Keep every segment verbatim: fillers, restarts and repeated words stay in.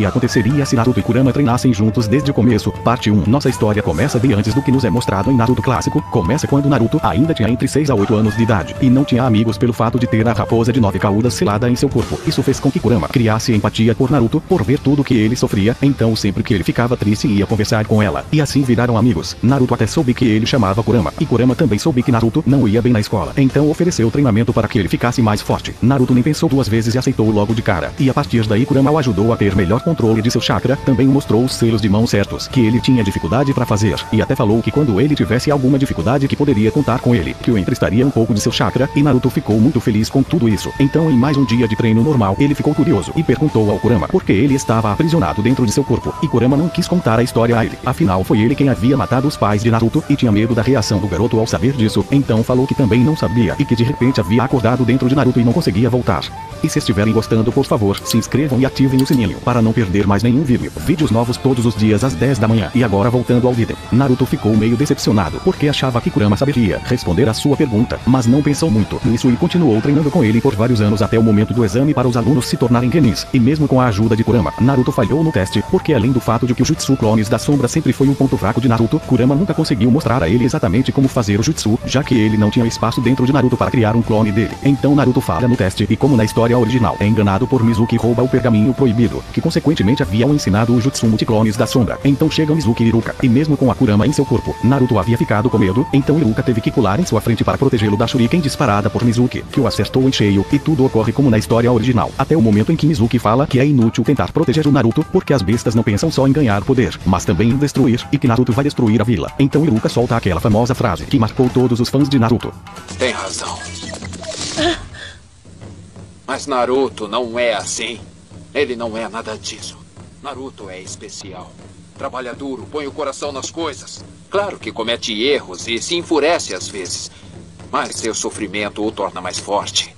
que aconteceria se Naruto e Kurama treinassem juntos desde o começo. Parte um. Nossa história começa bem antes do que nos é mostrado em Naruto clássico. Começa quando Naruto ainda tinha entre seis a oito anos de idade, e não tinha amigos pelo fato de ter a raposa de nove caudas selada em seu corpo. Isso fez com que Kurama criasse empatia por Naruto, por ver tudo que ele sofria, então sempre que ele ficava triste ia conversar com ela, e assim viraram amigos. Naruto até soube que ele chamava Kurama, e Kurama também soube que Naruto não ia bem na escola, então ofereceu treinamento para que ele ficasse mais forte. Naruto nem pensou duas vezes e aceitou logo de cara, e a partir daí Kurama o ajudou a ter melhor controle de seu chakra, também mostrou os selos de mão certos que ele tinha dificuldade para fazer, e até falou que quando ele tivesse alguma dificuldade que poderia contar com ele, que o emprestaria um pouco de seu chakra, e Naruto ficou muito feliz com tudo isso. Então em mais um dia de treino normal, ele ficou curioso e perguntou ao Kurama por que ele estava aprisionado dentro de seu corpo, e Kurama não quis contar a história a ele, afinal foi ele quem havia matado os pais de Naruto, e tinha medo da reação do garoto ao saber disso, então falou que também não sabia, e que de repente havia acordado dentro de Naruto e não conseguia voltar. E se estiverem gostando, por favor, se inscrevam e ativem o sininho, para não perder mais nenhum vídeo. Vídeos novos todos os dias às dez da manhã. E agora voltando ao vídeo, Naruto ficou meio decepcionado, porque achava que Kurama saberia responder a sua pergunta, mas não pensou muito nisso e continuou treinando com ele por vários anos até o momento do exame para os alunos se tornarem genins, e mesmo com a ajuda de Kurama, Naruto falhou no teste, porque além do fato de que o Jutsu Clones da Sombra sempre foi um ponto fraco de Naruto, Kurama nunca conseguiu mostrar a ele exatamente como fazer o Jutsu, já que ele não tinha espaço dentro de Naruto para criar um clone dele. Então Naruto falha no teste, e como na história original é enganado por Mizuki e rouba o pergaminho proibido, que consequentemente havia ensinado o Jutsu Multiclones da Sombra. Então chegam Mizuki e Iruka, e mesmo com a Kurama em seu corpo, Naruto havia ficado com medo, então Iruka teve que pular em sua frente para protegê-lo da Shuriken disparada por Mizuki, que o acertou em cheio, e tudo ocorre como na história original, até o momento em que Mizuki fala que é inútil tentar proteger o Naruto, porque as bestas não pensam só em ganhar poder, mas também em destruir, e que Naruto vai destruir a vila. Então Iruka solta aquela famosa frase que marcou todos os fãs de Naruto. Tem razão. Mas Naruto não é assim. Ele não é nada disso. Naruto é especial. Trabalha duro, põe o coração nas coisas. Claro que comete erros e se enfurece às vezes, mas seu sofrimento o torna mais forte,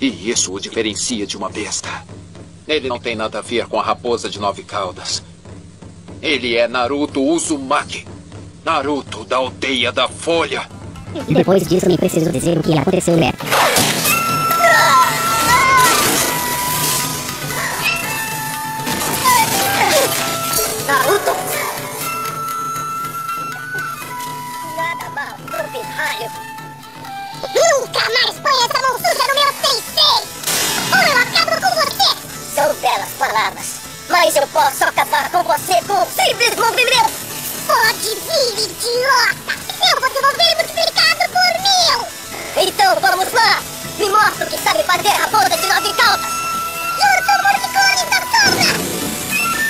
e isso o diferencia de uma besta. Ele não tem nada a ver com a raposa de nove caudas. Ele é Naruto Uzumaki, Naruto da aldeia da folha. E depois disso nem preciso dizer o que aconteceu, né? Nunca mais põe essa mão suja no meu sensei! Ou eu acabo com você! São belas palavras, mas eu posso acabar com você com um simples movimento! Pode vir, idiota! Eu vou devolver multiplicado por mil! Então vamos lá! Me mostra o que sabe fazer a bunda de nove caudas! Eu sou o da sombra!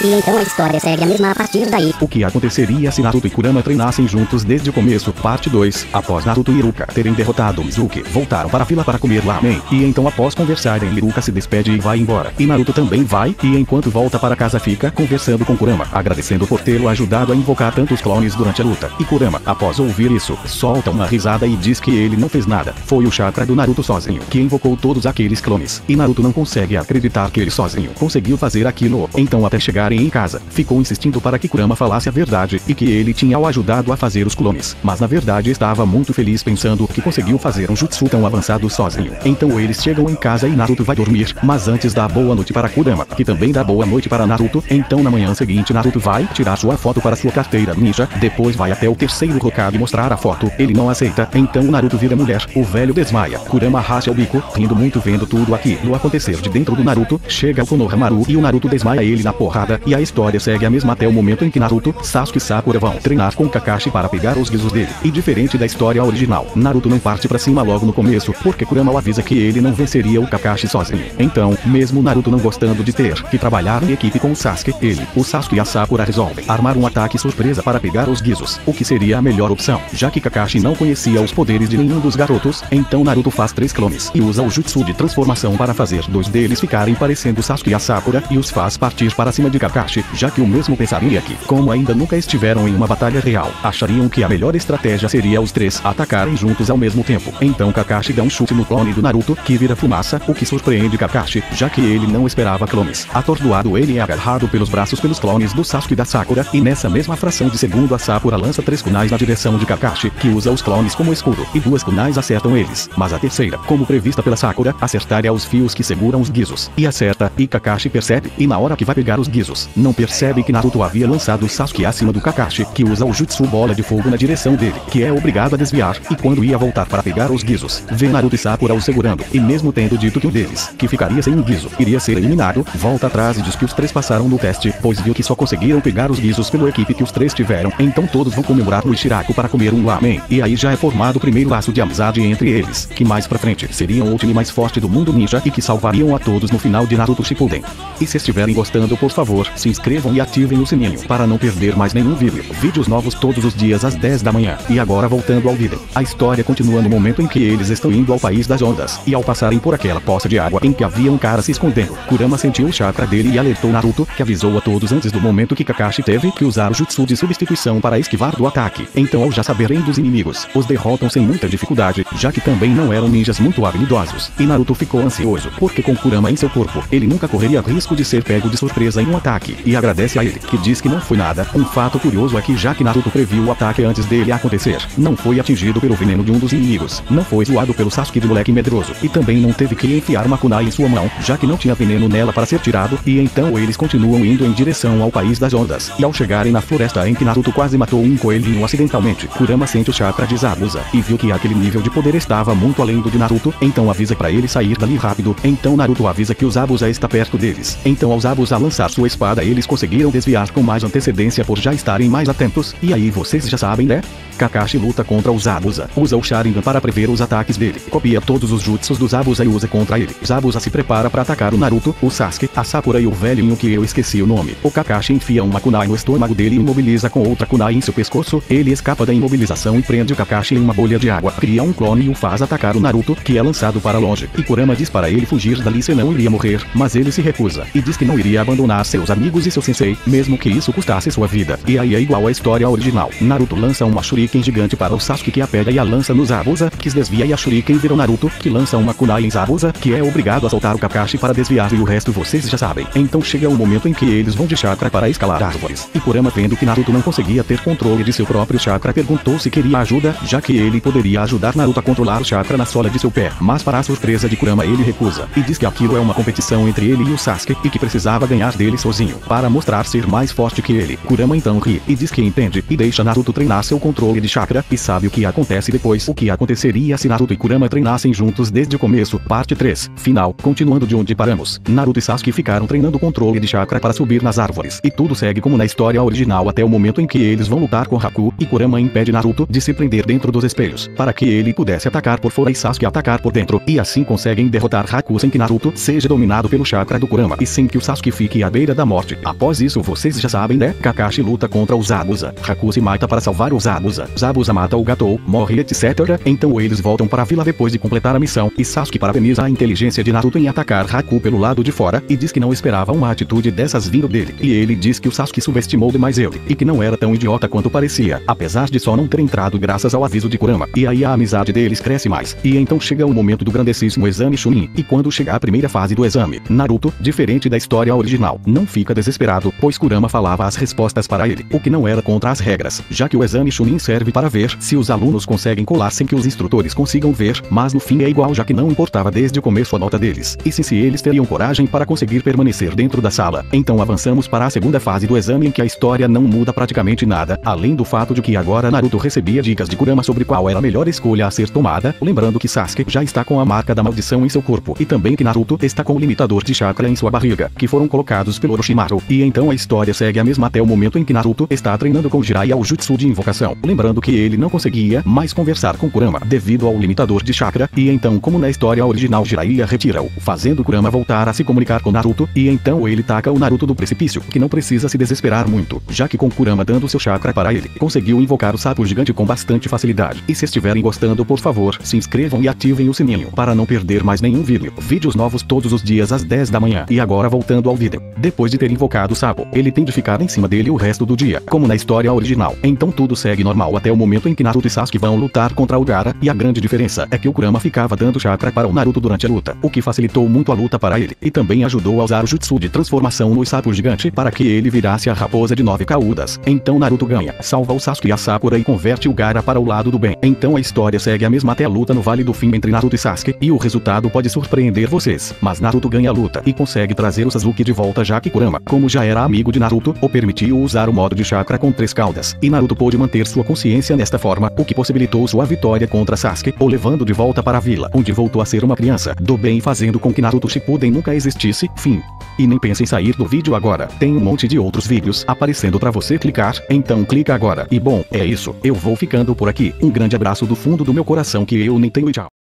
E então a história segue a mesma a partir daí. O que aconteceria se Naruto e Kurama treinassem juntos desde o começo? Parte dois. Após Naruto e Iruka terem derrotado Mizuki, voltaram para a vila para comer ramen. E então após conversarem, Iruka se despede e vai embora. E Naruto também vai, e enquanto volta para casa fica conversando com Kurama, agradecendo por tê-lo ajudado a invocar tantos clones durante a luta. E Kurama, após ouvir isso, solta uma risada e diz que ele não fez nada. Foi o chakra do Naruto sozinho que invocou todos aqueles clones. E Naruto não consegue acreditar que ele sozinho conseguiu fazer aquilo. Então até chegar em casa, ficou insistindo para que Kurama falasse a verdade, e que ele tinha o ajudado a fazer os clones, mas na verdade estava muito feliz pensando que conseguiu fazer um jutsu tão avançado sozinho. Então eles chegam em casa e Naruto vai dormir, mas antes dá boa noite para Kurama, que também dá boa noite para Naruto. Então na manhã seguinte Naruto vai tirar sua foto para sua carteira ninja, depois vai até o terceiro Hokage mostrar a foto, ele não aceita, então Naruto vira mulher, o velho desmaia, Kurama racha o bico, rindo muito vendo tudo aquilo acontecer de dentro do Naruto, chega o Konohamaru e o Naruto desmaia ele na porrada. E a história segue a mesma até o momento em que Naruto, Sasuke e Sakura vão treinar com Kakashi para pegar os guizos dele. E diferente da história original, Naruto não parte pra cima logo no começo, porque Kurama o avisa que ele não venceria o Kakashi sozinho. Então, mesmo Naruto não gostando de ter que trabalhar em equipe com o Sasuke, ele, o Sasuke e a Sakura resolvem armar um ataque surpresa para pegar os guizos, o que seria a melhor opção, já que Kakashi não conhecia os poderes de nenhum dos garotos. Então Naruto faz três clones e usa o jutsu de transformação para fazer dois deles ficarem parecendo Sasuke e a Sakura, e os faz partir para cima de Kakashi, já que o mesmo pensaria que, como ainda nunca estiveram em uma batalha real, achariam que a melhor estratégia seria os três atacarem juntos ao mesmo tempo. Então Kakashi dá um chute no clone do Naruto, que vira fumaça, o que surpreende Kakashi, já que ele não esperava clones. Atordoado, ele é agarrado pelos braços pelos clones do Sasuke e da Sakura, e nessa mesma fração de segundo a Sakura lança três kunais na direção de Kakashi, que usa os clones como escudo, e duas kunais acertam eles, mas a terceira, como prevista pela Sakura, acertaria os fios que seguram os guizos, e acerta, e Kakashi percebe, e na hora que vai pegar os guizos, olhos, não percebe que Naruto havia lançado Sasuke acima do Kakashi, que usa o Jutsu Bola de Fogo na direção dele, que é obrigado a desviar, e quando ia voltar para pegar os guizos, vê Naruto e Sakura o segurando, e mesmo tendo dito que um deles, que ficaria sem um guizo, iria ser eliminado, volta atrás e diz que os três passaram no teste, pois viu que só conseguiram pegar os guizos pela equipe que os três tiveram, então todos vão comemorar no Ichiraku para comer um ramen, e aí já é formado o primeiro laço de amizade entre eles, que mais pra frente seriam o time mais forte do mundo ninja e que salvariam a todos no final de Naruto Shippuden. E se estiverem gostando, por favor, se inscrevam e ativem o sininho para não perder mais nenhum vídeo. Vídeos novos todos os dias às dez da manhã. E agora voltando ao vídeo. A história continua no momento em que eles estão indo ao país das ondas, e ao passarem por aquela poça de água em que havia um cara se escondendo, Kurama sentiu o chakra dele e alertou Naruto, que avisou a todos antes do momento que Kakashi teve que usar o jutsu de substituição para esquivar do ataque. Então, ao já saberem dos inimigos, os derrotam sem muita dificuldade, já que também não eram ninjas muito habilidosos, e Naruto ficou ansioso, porque com Kurama em seu corpo, ele nunca correria risco de ser pego de surpresa em um ataque, e agradece a ele, que diz que não foi nada. Um fato curioso é que já que Naruto previu o ataque antes dele acontecer, não foi atingido pelo veneno de um dos inimigos, não foi zoado pelo Sasuke do moleque medroso, e também não teve que enfiar uma kunai em sua mão, já que não tinha veneno nela para ser tirado, e então eles continuam indo em direção ao país das ondas, e ao chegarem na floresta em que Naruto quase matou um coelhinho acidentalmente, Kurama sente o chakra de Zabuza, e viu que aquele nível de poder estava muito além do de Naruto, então avisa pra ele sair dali rápido, então Naruto avisa que o Zabuza está perto deles, então ao Zabuza lançar sua espada eles conseguiram desviar com mais antecedência por já estarem mais atentos, e aí vocês já sabem, né? Kakashi luta contra o Zabuza, usa o Sharingan para prever os ataques dele, copia todos os jutsus do Zabuza e usa contra ele. Zabuza se prepara para atacar o Naruto, o Sasuke, a Sakura e o velhinho que eu esqueci o nome. O Kakashi enfia uma kunai no estômago dele e imobiliza com outra kunai em seu pescoço, ele escapa da imobilização e prende o Kakashi em uma bolha de água, cria um clone e o faz atacar o Naruto, que é lançado para longe, e Kurama diz para ele fugir dali senão iria morrer, mas ele se recusa, e diz que não iria abandonar seus amigos e seu sensei, mesmo que isso custasse sua vida, e aí é igual à história original. Naruto lança uma shuriken gigante para o Sasuke que a pega e a lança no Zabuza, que desvia e a shuriken vira o Naruto, que lança uma kunai em Zabuza, que é obrigado a soltar o Kakashi para desviar e o resto vocês já sabem. Então chega o momento em que eles vão de chakra para escalar árvores, e Kurama vendo que Naruto não conseguia ter controle de seu próprio chakra perguntou se queria ajuda, já que ele poderia ajudar Naruto a controlar o chakra na sola de seu pé, mas para a surpresa de Kurama ele recusa, e diz que aquilo é uma competição entre ele e o Sasuke, e que precisava ganhar dele sozinho, para mostrar ser mais forte que ele. Kurama então ri, e diz que entende, e deixa Naruto treinar seu controle de chakra, e sabe o que acontece depois, o que aconteceria se Naruto e Kurama treinassem juntos desde o começo. Parte três, final, continuando de onde paramos, Naruto e Sasuke ficaram treinando controle de chakra para subir nas árvores, e tudo segue como na história original até o momento em que eles vão lutar com Haku, e Kurama impede Naruto de se prender dentro dos espelhos, para que ele pudesse atacar por fora e Sasuke atacar por dentro, e assim conseguem derrotar Haku sem que Naruto seja dominado pelo chakra do Kurama, e sem que o Sasuke fique à beira da morte. Após isso vocês já sabem, né? Kakashi luta contra o Zabuza, Haku se mata para salvar o Zabuza, Zabuza mata o Gatou, morre etcétera. Então eles voltam para a vila depois de completar a missão, e Sasuke parabeniza a inteligência de Naruto em atacar Haku pelo lado de fora, e diz que não esperava uma atitude dessas vindo dele, e ele diz que o Sasuke subestimou demais ele, e que não era tão idiota quanto parecia, apesar de só não ter entrado graças ao aviso de Kurama, e aí a amizade deles cresce mais, e então chega o momento do grandessíssimo exame Chunin, e quando chega a primeira fase do exame, Naruto, diferente da história original, não fica desesperado, pois Kurama falava as respostas para ele, o que não era contra as regras, já que o exame Chunin serve para ver se os alunos conseguem colar sem que os instrutores consigam ver, mas no fim é igual já que não importava desde o começo a nota deles, e se, se eles teriam coragem para conseguir permanecer dentro da sala. Então avançamos para a segunda fase do exame em que a história não muda praticamente nada, além do fato de que agora Naruto recebia dicas de Kurama sobre qual era a melhor escolha a ser tomada, lembrando que Sasuke já está com a marca da maldição em seu corpo, e também que Naruto está com o limitador de chakra em sua barriga, que foram colocados pelo Orochimaru, e então a história segue a mesma até o momento em que Naruto está treinando com Jiraiya o jutsu de invocação, lembrando que ele não conseguia mais conversar com Kurama, devido ao limitador de chakra, e então como na história original Jiraiya retira-o, fazendo Kurama voltar a se comunicar com Naruto, e então ele taca o Naruto do precipício, que não precisa se desesperar muito, já que com Kurama dando seu chakra para ele, conseguiu invocar o sapo gigante com bastante facilidade, e se estiverem gostando por favor, se inscrevam e ativem o sininho, para não perder mais nenhum vídeo, vídeos novos todos os dias às dez da manhã, e agora voltando ao vídeo, depois de ter invocado o sapo, ele tem de ficar em cima dele o resto do dia, como na história original, então tudo segue normal até o momento em que Naruto e Sasuke vão lutar contra o Gaara, e a grande diferença é que o Kurama ficava dando chakra para o Naruto durante a luta, o que facilitou muito a luta para ele, e também ajudou a usar o jutsu de transformação no sapo gigante para que ele virasse a raposa de nove caudas, então Naruto ganha, salva o Sasuke e a Sakura e converte o Gaara para o lado do bem, então a história segue a mesma até a luta no Vale do Fim entre Naruto e Sasuke, e o resultado pode surpreender vocês, mas Naruto ganha a luta, e consegue trazer o Sasuke de volta já que Kurama Kurama, como já era amigo de Naruto, o permitiu usar o modo de chakra com três caudas, e Naruto pôde manter sua consciência nesta forma, o que possibilitou sua vitória contra Sasuke, o levando de volta para a vila, onde voltou a ser uma criança do bem, fazendo com que Naruto Shippuden nunca existisse, fim. E nem pense em sair do vídeo agora, tem um monte de outros vídeos aparecendo pra você clicar, então clica agora. E bom, é isso, eu vou ficando por aqui, um grande abraço do fundo do meu coração que eu nem tenho e tchau.